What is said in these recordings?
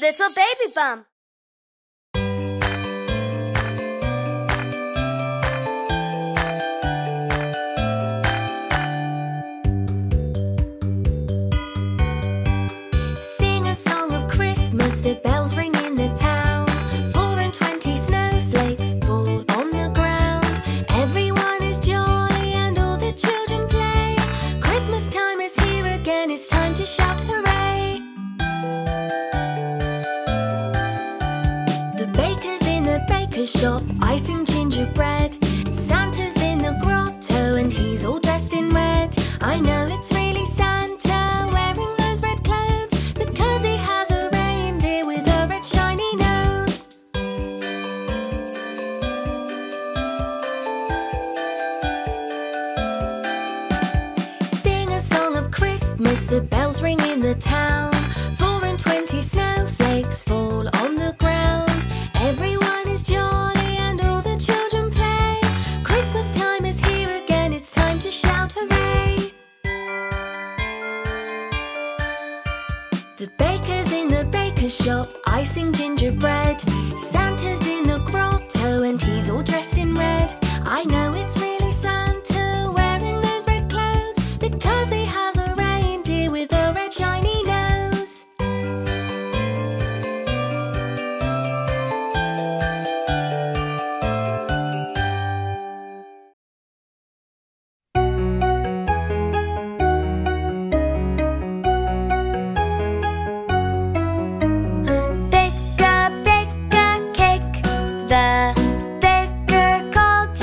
Little Baby Bum. The bells ring in the town. 4 and 20 snowflakes fall on the ground. Everyone is jolly and all the children play. Christmas time is here again, it's time to shout hooray. The baker's in the baker's shop, icing gingerbread. Santa's in the grotto and he's all dressed in red. I know it's really Santa wearing those red clothes, because he has the bells ring in the town. 4 and 20 snowflakes fall on the ground. Everyone is jolly and all the children play. Christmas time is here again, it's time to shout hooray. The baker's in the baker's shop, icing gingerbread. Santa's in the grotto and he's all dressed in red. I know it's really Santa wearing those red clothes, because he has shiny nose. Bigger, bigger cake. The baker called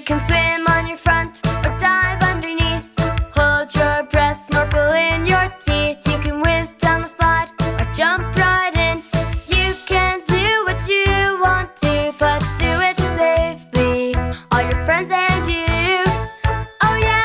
You can swim on your front or dive underneath. Hold your breath, snorkel in your teeth. You can whiz down the slide or jump right in. You can do what you want to, but do it safely, all your friends and you. Oh yeah!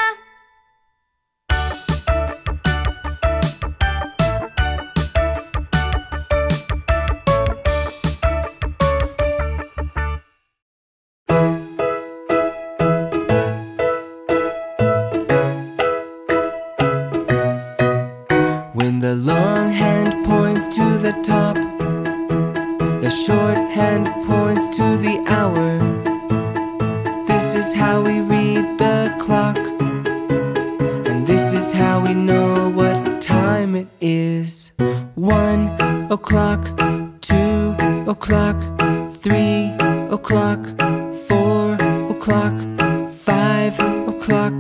The top, the short hand points to the hour. This is how we read the clock, and this is how we know what time it is. 1 o'clock, 2 o'clock, 3 o'clock, 4 o'clock, 5 o'clock,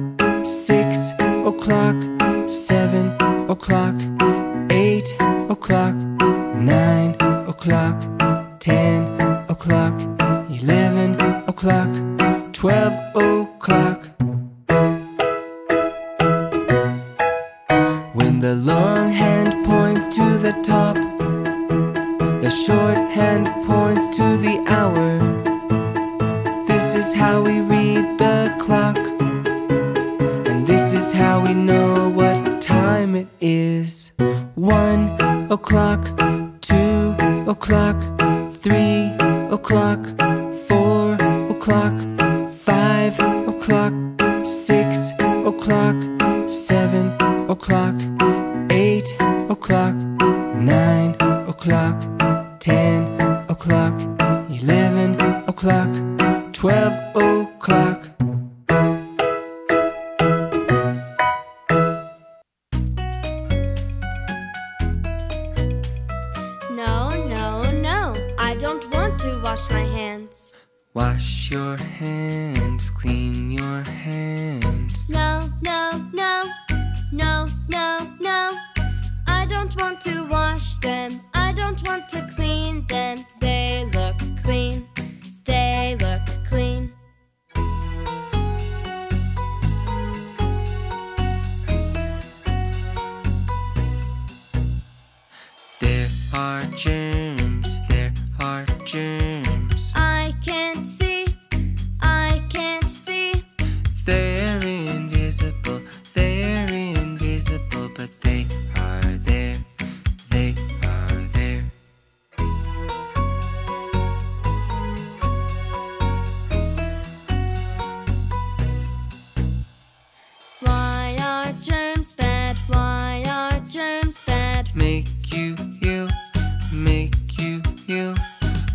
6 o'clock, 7 o'clock, 8 o'clock, 9 o'clock, 10 o'clock, 11 o'clock, 12 o'clock. When the long hand points to the top, the short hand points to the hour. This is how we read the clock, and this is how we know what time it is. 1 o'clock, 2 o'clock, 3 o'clock, 4 o'clock, 5 o'clock, 6 o'clock, 7 o'clock, 8 o'clock, 9 o'clock, 10 o'clock, 11 o'clock, 12 o'clock. Wash my hands. Wash your hands, clean your hands. No, no, no, no, no, no. I don't want to wash them. I don't want to clean them. They look clean. They look clean. There are germs. There are germs.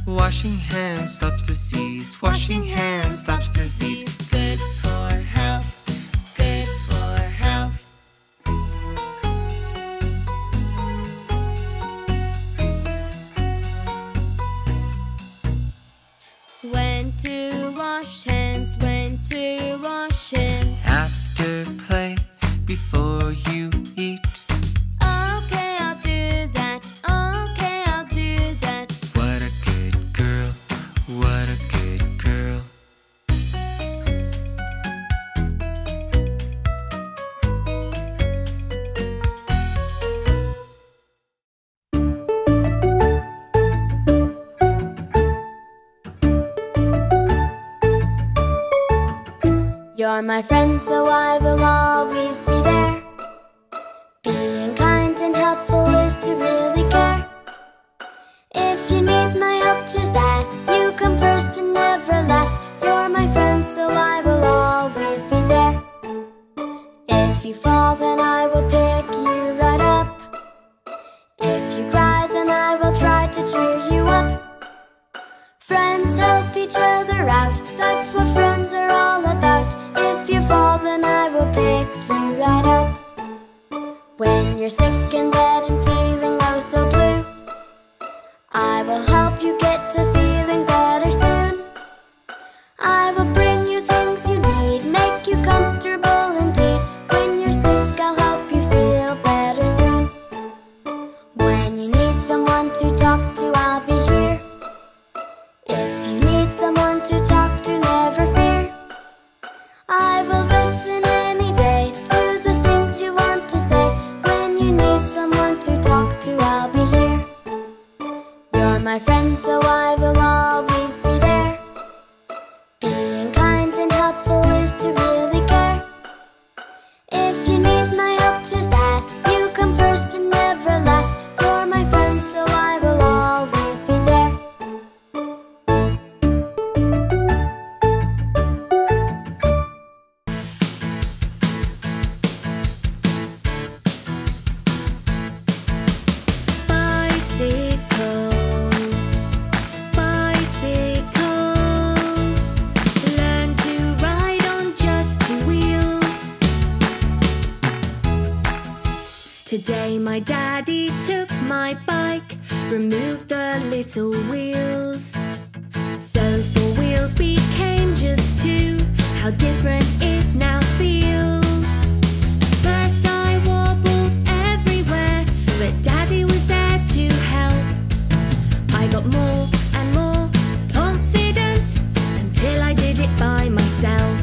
Washing hands stops disease. Washing hands stops disease. Good for health. Good for health. When to wash hands. When to wash hands. After play. Before you eat. You're my friend, so I will always be there. Being kind and helpful is to really care. If you need my help, just ask. You come first and never last. You're my friend, so I will always be there. If you fall, then I will pick you right up. If you cry, then I will try to cheer you up. Friends help each other out. That's what friends are all about. If you fall, then I will pick you right up. When you're sick in bed and feeling oh so blue, I will help you get to feeling better soon. I will bring you things you need, make you comfortable indeed. When you're sick, I'll help you feel better soon. When you need someone to talk to, I'll be here. If you need someone to talk to, never fear. my friends, so I will always be there. Being kind and helpful is to really care. If you need my help, just ask. You come first and never last. You're my friend, so I will always be there. Today my daddy took my bike, removed the little wheels. So 4 wheels became just 2, how different it now feels. At first I wobbled everywhere, but daddy was there to help. I got more and more confident, until I did it by myself.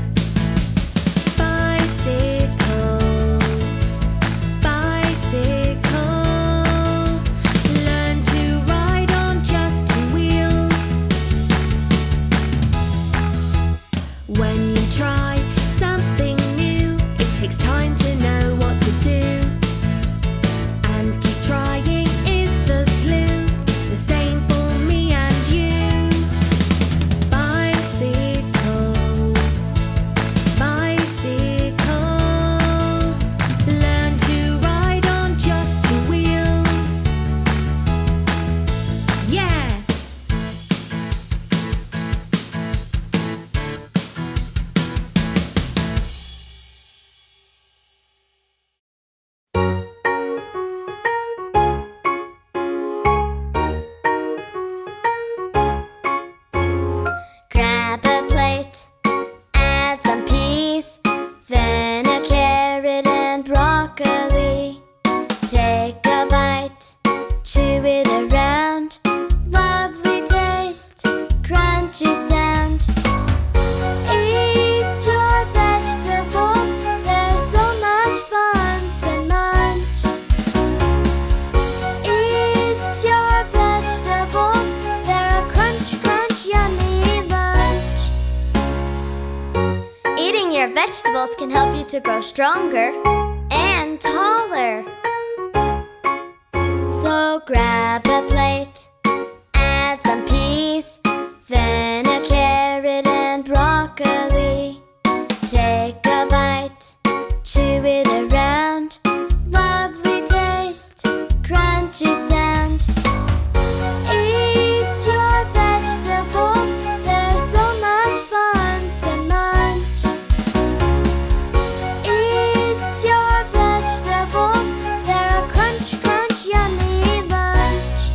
Vegetables can help you to grow stronger and taller. So grab a plate, add some peas, then a carrot and broccoli. Take a bite, chew it around. Lovely taste, crunchy sound. Eat your vegetables, they're so much fun to munch. Vegetables, they're a crunch, crunch, yummy lunch.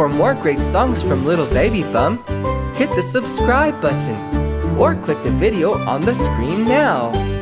For more great songs from Little Baby Bum, hit the subscribe button or click the video on the screen now.